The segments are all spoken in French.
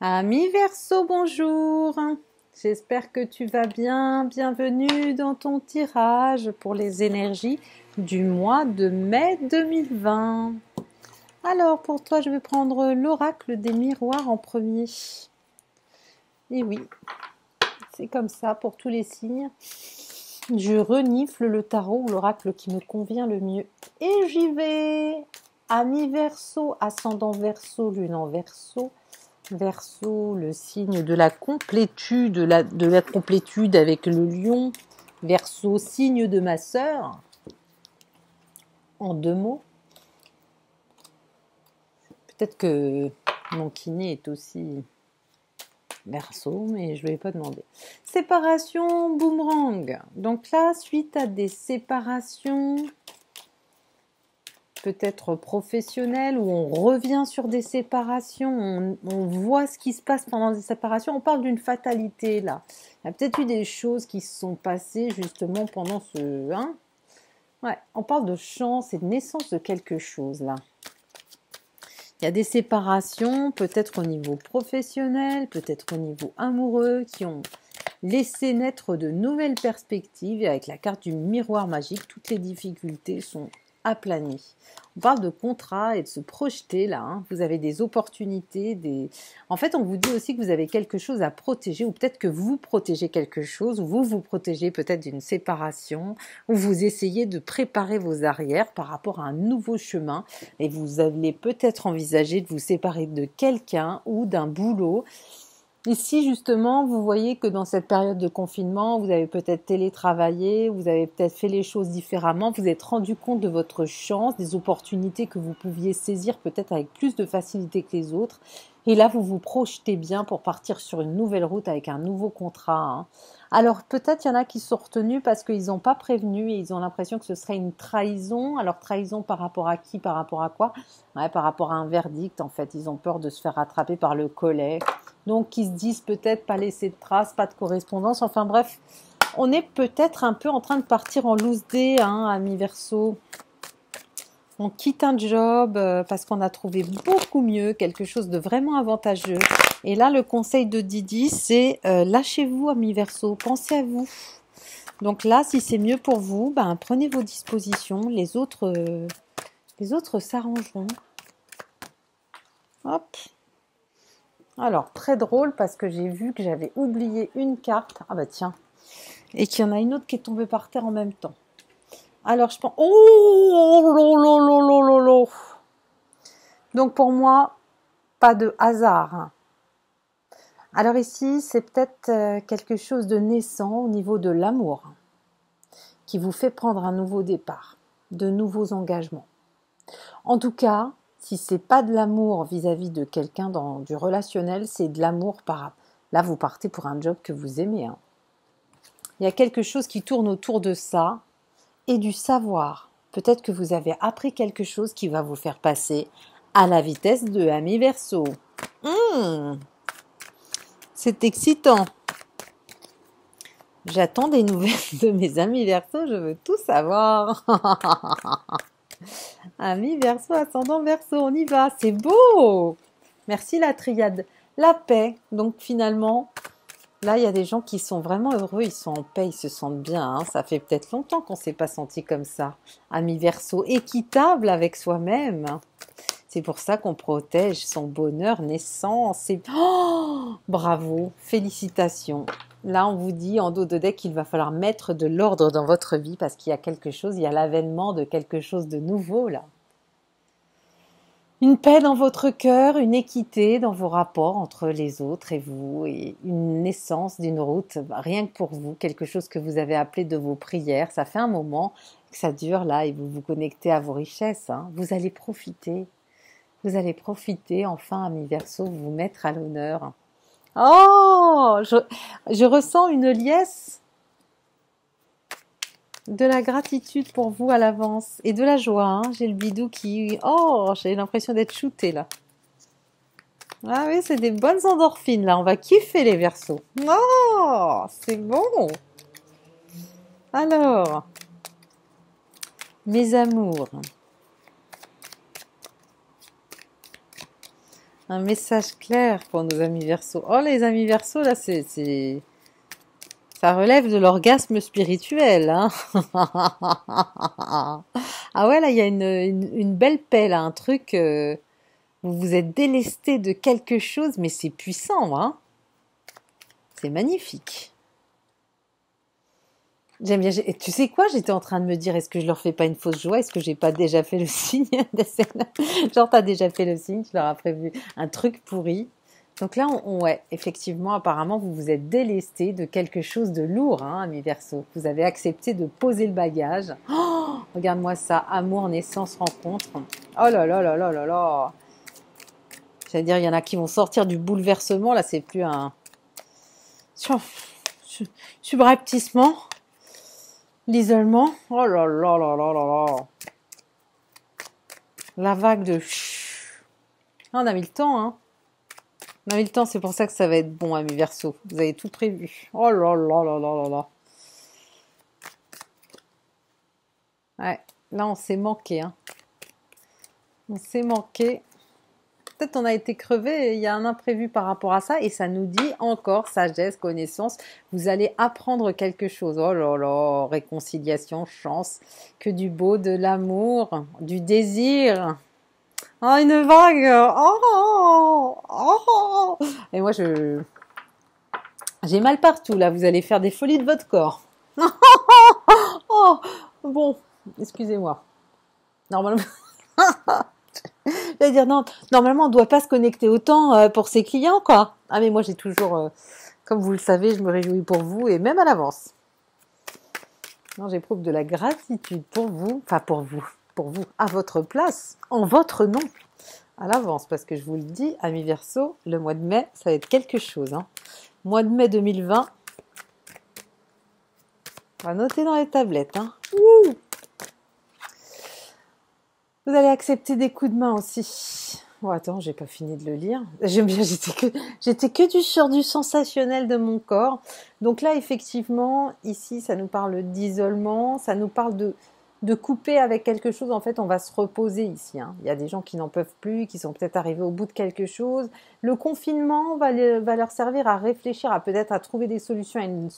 Ami Verseau, bonjour. J'espère que tu vas bien. Bienvenue dans ton tirage pour les énergies du mois de mai 2020. Alors, pour toi, je vais prendre l'oracle des miroirs en premier. Et oui, c'est comme ça pour tous les signes. Je renifle le tarot ou l'oracle qui me convient le mieux. Et j'y vais. Ami Verseau, ascendant Verseau, lune en Verseau. Verseau, le signe de la complétude, de la complétude avec le lion. Verseau, signe de ma sœur. En deux mots. Peut-être que mon kiné est aussi Verseau, mais je ne vais pas demander. Séparation, boomerang. Donc là, suite à des séparations, peut-être professionnelles, où on revient sur des séparations, on voit ce qui se passe pendant des séparations. On parle d'une fatalité, là. Il y a peut-être eu des choses qui se sont passées, justement, pendant ce... Hein, ouais, on parle de chance et de naissance de quelque chose, là. Il y a des séparations, peut-être au niveau professionnel, peut-être au niveau amoureux, qui ont laissé naître de nouvelles perspectives. Et avec la carte du miroir magique, toutes les difficultés sont aplanies. On parle de contrat et de se projeter là. Hein. Vous avez des opportunités. En fait, on vous dit aussi que vous avez quelque chose à protéger, ou peut-être que vous protégez quelque chose, ou vous vous protégez peut-être d'une séparation, ou vous essayez de préparer vos arrières par rapport à un nouveau chemin, et vous allez peut-être envisager de vous séparer de quelqu'un ou d'un boulot. Et si justement vous voyez que dans cette période de confinement, vous avez peut-être télétravaillé, vous avez peut-être fait les choses différemment, vous êtes rendu compte de votre chance, des opportunités que vous pouviez saisir peut-être avec plus de facilité que les autres. Et là, vous vous projetez bien pour partir sur une nouvelle route avec un nouveau contrat. Hein. Alors peut-être il y en a qui sont retenus parce qu'ils n'ont pas prévenu et ils ont l'impression que ce serait une trahison. Alors trahison par rapport à qui, par rapport à quoi? Ouais, par rapport à un verdict en fait. Ils ont peur de se faire attraper par le collet. Donc ils se disent peut-être pas laisser de traces, pas de correspondance. Enfin bref, on est peut-être un peu en train de partir en loose day, hein, ami Verseau. On quitte un job parce qu'on a trouvé beaucoup mieux, quelque chose de vraiment avantageux. Et là, le conseil de Didi, c'est lâchez-vous, ami Verseau, pensez à vous. Donc là, si c'est mieux pour vous, ben, prenez vos dispositions. Les autres s'arrangeront. Hop. Alors, très drôle parce que j'ai vu que j'avais oublié une carte. Ah bah tiens. Et qu'il y en a une autre qui est tombée par terre en même temps. Alors, je pense... Oh. Donc, pour moi, pas de hasard. Alors ici, c'est peut-être quelque chose de naissant au niveau de l'amour qui vous fait prendre un nouveau départ, de nouveaux engagements. En tout cas, si ce n'est pas de l'amour vis-à-vis de quelqu'un dans du relationnel, c'est de l'amour par... Là, vous partez pour un job que vous aimez. Hein. Il y a quelque chose qui tourne autour de ça. Et du savoir. Peut-être que vous avez appris quelque chose qui va vous faire passer à la vitesse de Ami Verseau. C'est excitant. J'attends des nouvelles de mes amis Verseau, je veux tout savoir. Ami Verseau, ascendant Verseau, on y va, c'est beau. Merci la triade. La paix, donc finalement... Là, il y a des gens qui sont vraiment heureux, ils sont en paix, ils se sentent bien. Hein. Ça fait peut-être longtemps qu'on ne s'est pas senti comme ça. Ami Verseau, équitable avec soi-même. C'est pour ça qu'on protège son bonheur naissant. Oh, bravo, félicitations. Là, on vous dit en dos de deck qu'il va falloir mettre de l'ordre dans votre vie parce qu'il y a quelque chose, il y a l'avènement de quelque chose de nouveau là. Une paix dans votre cœur, une équité dans vos rapports entre les autres et vous, et une naissance d'une route, rien que pour vous, quelque chose que vous avez appelé de vos prières. Ça fait un moment que ça dure là et vous vous connectez à vos richesses. Hein. Vous allez profiter enfin, ami Verseau, vous mettre à l'honneur. Oh, je ressens une liesse de la gratitude pour vous à l'avance et de la joie. Hein. J'ai le bidou qui... Oh, j'ai l'impression d'être shootée là. Ah oui, c'est des bonnes endorphines là. On va kiffer les Verseaux. Oh, c'est bon. Alors, mes amours. Un message clair pour nos amis Verseaux. Oh, les amis Verseaux, là, c'est... Ça relève de l'orgasme spirituel. Hein. Ah ouais, là, il y a une belle paix, là, un truc... vous vous êtes délesté de quelque chose, mais c'est puissant, hein. C'est magnifique. J'aime bien. Et tu sais quoi, j'étais en train de me dire, est-ce que je leur fais pas une fausse joie? Est-ce que j'ai pas déjà fait le signe? Genre, t'as déjà fait le signe, tu leur as prévu un truc pourri. Donc là, ouais, effectivement, apparemment, vous vous êtes délesté de quelque chose de lourd, hein, amis Verseaux. Vous avez accepté de poser le bagage. Oh, regarde-moi ça, amour, naissance, rencontre. Oh là là là là là là. C'est-à-dire, il y en a qui vont sortir du bouleversement. Là, c'est plus un subrepticement, l'isolement. Oh là là là là là là. La vague de... Ah, on a mis le temps, hein. On a mis le temps, c'est pour ça que ça va être bon, amis Verseaux. Vous avez tout prévu. Oh là là là là là là. Ouais, là, on s'est manqué, hein. On s'est manqué. Peut-être on a été crevé, il y a un imprévu par rapport à ça, et ça nous dit encore sagesse, connaissance, vous allez apprendre quelque chose. Oh là là, réconciliation, chance, que du beau, de l'amour, du désir. Oh, une vague. Oh, oh. Et moi, j'ai mal partout, là, vous allez faire des folies de votre corps. Oh, bon, excusez-moi. Normalement... C'est-à-dire, non, normalement, on ne doit pas se connecter autant pour ses clients, quoi. Ah, mais moi, j'ai toujours, comme vous le savez, je me réjouis pour vous et même à l'avance. Non, j'éprouve de la gratitude pour vous, enfin pour vous, à votre place, en votre nom, à l'avance. Parce que je vous le dis, amis Verseaux, le mois de mai, ça va être quelque chose. Hein. Mois de mai 2020, on va noter dans les tablettes. Hein. Ouh! Vous allez accepter des coups de main aussi. Bon, attends, j'ai pas fini de le lire. J'aime bien, j'étais que sur du sensationnel de mon corps. Donc là, effectivement, ici, ça nous parle d'isolement, ça nous parle de couper avec quelque chose. En fait, on va se reposer ici. Hein. Il y a des gens qui n'en peuvent plus, qui sont peut-être arrivés au bout de quelque chose. Le confinement va leur servir à réfléchir, à peut-être à trouver des solutions à une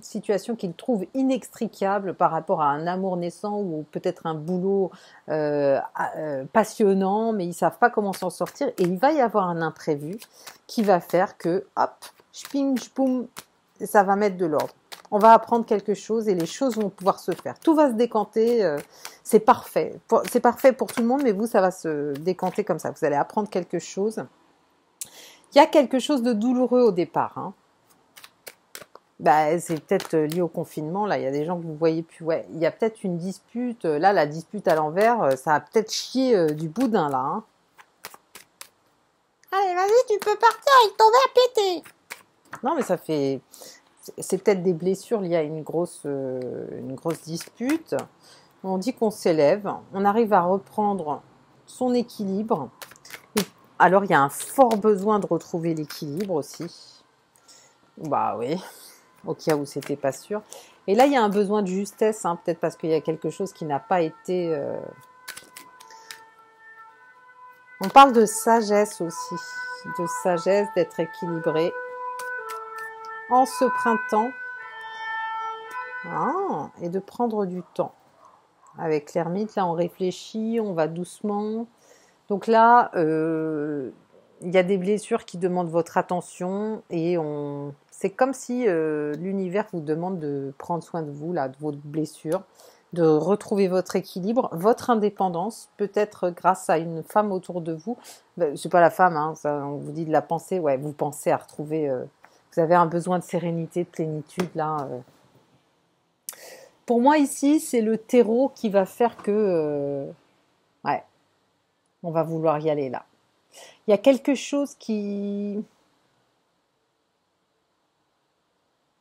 situation qu'ils trouvent inextricable par rapport à un amour naissant ou peut-être un boulot passionnant, mais ils ne savent pas comment s'en sortir. Et il va y avoir un imprévu qui va faire que, hop, chping, chpoum, ça va mettre de l'ordre. On va apprendre quelque chose et les choses vont pouvoir se faire. Tout va se décanter, c'est parfait. C'est parfait pour tout le monde, mais vous, ça va se décanter comme ça. Vous allez apprendre quelque chose. Il y a quelque chose de douloureux au départ. Hein. Bah, c'est peut-être lié au confinement. Là, il y a des gens que vous ne voyez plus. Ouais, il y a peut-être une dispute. Là, la dispute à l'envers, ça a peut-être chié du boudin, là. Hein. Allez, vas-y, tu peux partir, il t'en va péter. Non, mais ça fait... C'est peut-être des blessures liées à une grosse dispute. On dit qu'on s'élève, on arrive à reprendre son équilibre. Alors, il y a un fort besoin de retrouver l'équilibre aussi. Bah oui, au cas où c'était pas sûr. Et là, il y a un besoin de justesse, hein, peut-être parce qu'il y a quelque chose qui n'a pas été... On parle de sagesse aussi, de sagesse, d'être équilibré. En ce printemps, ah, et de prendre du temps. Avec l'ermite, là, on réfléchit, on va doucement. Donc là, il y a des blessures qui demandent votre attention et c'est comme si l'univers vous demande de prendre soin de vous, là, de votre blessure, de retrouver votre équilibre, votre indépendance, peut-être grâce à une femme autour de vous. Ben, c'est pas la femme, hein, ça, on vous dit de la penser, ouais, vous pensez à retrouver... Vous avez un besoin de sérénité, de plénitude, là. Pour moi, ici, c'est le terreau qui va faire que... ouais, on va vouloir y aller, là. Il y a quelque chose qui...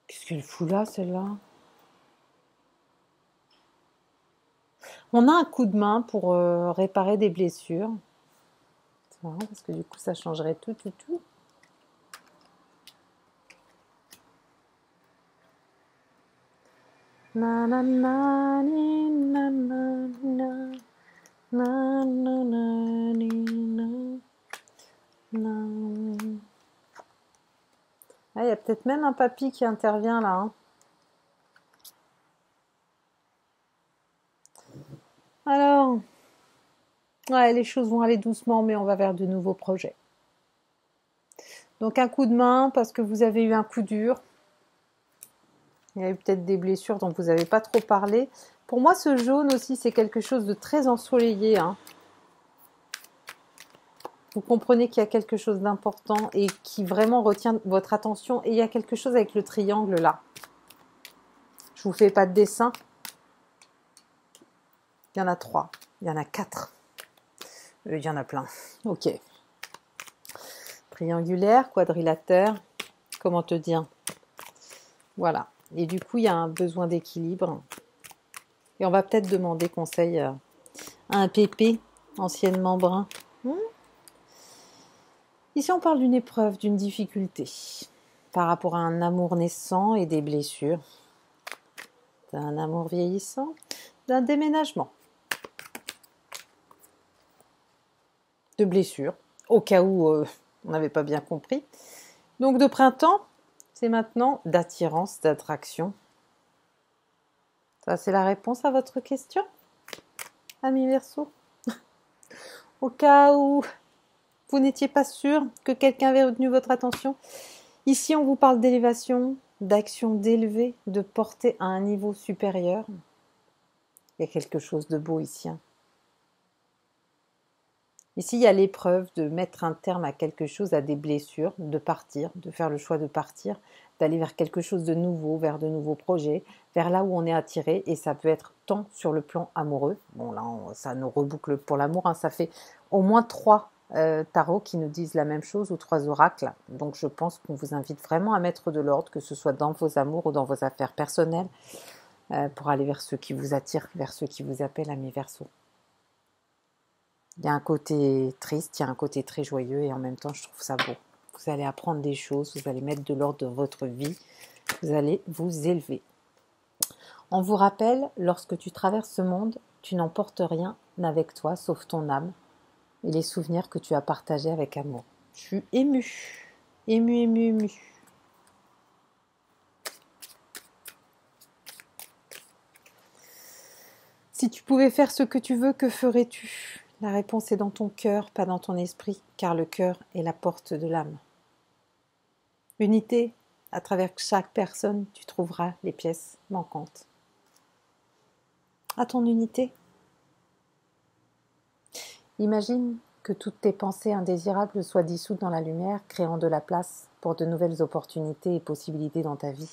Qu'est-ce qu'elle fout là, celle-là? On a un coup de main pour réparer des blessures. C'est marrant, parce que du coup, ça changerait tout. Ah, il y a peut-être même un papy qui intervient là. Hein. Alors, ouais, les choses vont aller doucement, mais on va vers de nouveaux projets. Donc un coup de main parce que vous avez eu un coup dur. Il y a eu peut-être des blessures dont vous n'avez pas trop parlé. Pour moi, ce jaune aussi, c'est quelque chose de très ensoleillé. Hein. Vous comprenez qu'il y a quelque chose d'important et qui vraiment retient votre attention. Et il y a quelque chose avec le triangle là. Je ne vous fais pas de dessin. Il y en a 3. Il y en a 4. Il y en a plein. Ok. Triangulaire, quadrilatère, comment te dire? Voilà. Et du coup, il y a un besoin d'équilibre. Et on va peut-être demander conseil à un pépé, anciennement brun. Ici, on parle d'une épreuve, d'une difficulté par rapport à un amour naissant et des blessures, d'un amour vieillissant, d'un déménagement, de blessures, au cas où... on n'avait pas bien compris. Donc de printemps, c'est maintenant d'attirance, d'attraction. Ça, c'est la réponse à votre question, ami Verseau. Au cas où vous n'étiez pas sûr que quelqu'un avait retenu votre attention. Ici, on vous parle d'élévation, d'action d'élevée, de porter à un niveau supérieur. Il y a quelque chose de beau ici. Hein. Ici, il y a l'épreuve de mettre un terme à quelque chose, à des blessures, de partir, de faire le choix de partir, d'aller vers quelque chose de nouveau, vers de nouveaux projets, vers là où on est attiré. Et ça peut être tant sur le plan amoureux. Bon, là, ça nous reboucle pour l'amour. Hein, ça fait au moins 3 tarots qui nous disent la même chose ou 3 oracles. Donc, je pense qu'on vous invite vraiment à mettre de l'ordre, que ce soit dans vos amours ou dans vos affaires personnelles, pour aller vers ceux qui vous attirent, vers ceux qui vous appellent, amis Verseaux. Il y a un côté triste, il y a un côté très joyeux et en même temps, je trouve ça beau. Vous allez apprendre des choses, vous allez mettre de l'ordre dans votre vie, vous allez vous élever. On vous rappelle, lorsque tu traverses ce monde, tu n'emportes rien avec toi, sauf ton âme et les souvenirs que tu as partagés avec amour. Je suis émue, émue, émue, émue. Si tu pouvais faire ce que tu veux, que ferais-tu ? La réponse est dans ton cœur, pas dans ton esprit, car le cœur est la porte de l'âme. Unité, à travers chaque personne, tu trouveras les pièces manquantes. À ton unité. Imagine que toutes tes pensées indésirables soient dissoutes dans la lumière, créant de la place pour de nouvelles opportunités et possibilités dans ta vie.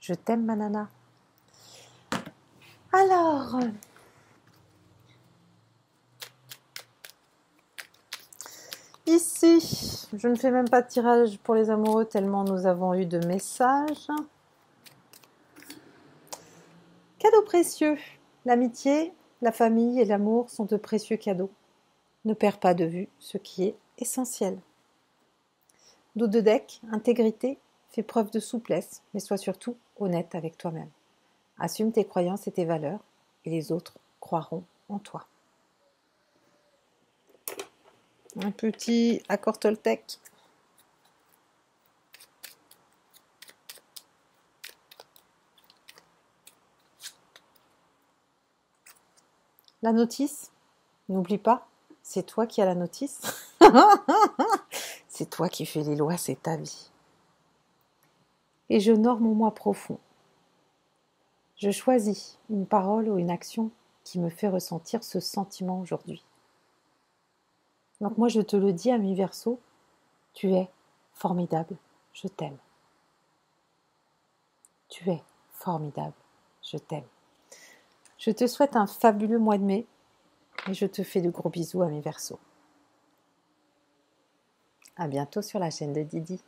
Je t'aime, ma nana. Alors... ici, je ne fais même pas de tirage pour les amoureux tellement nous avons eu de messages. Cadeaux précieux. L'amitié, la famille et l'amour sont de précieux cadeaux. Ne perds pas de vue ce qui est essentiel. Dos de deck, intégrité, fais preuve de souplesse, mais sois surtout honnête avec toi-même. Assume tes croyances et tes valeurs, et les autres croiront en toi. Un petit accord Toltec. La notice, n'oublie pas, c'est toi qui as la notice. C'est toi qui fais les lois, c'est ta vie. Et j'honore mon moi profond. Je choisis une parole ou une action qui me fait ressentir ce sentiment aujourd'hui. Donc moi, je te le dis, ami Verseau, tu es formidable, je t'aime. Tu es formidable, je t'aime. Je te souhaite un fabuleux mois de mai et je te fais de gros bisous, ami Verseau. À bientôt sur la chaîne de Didi.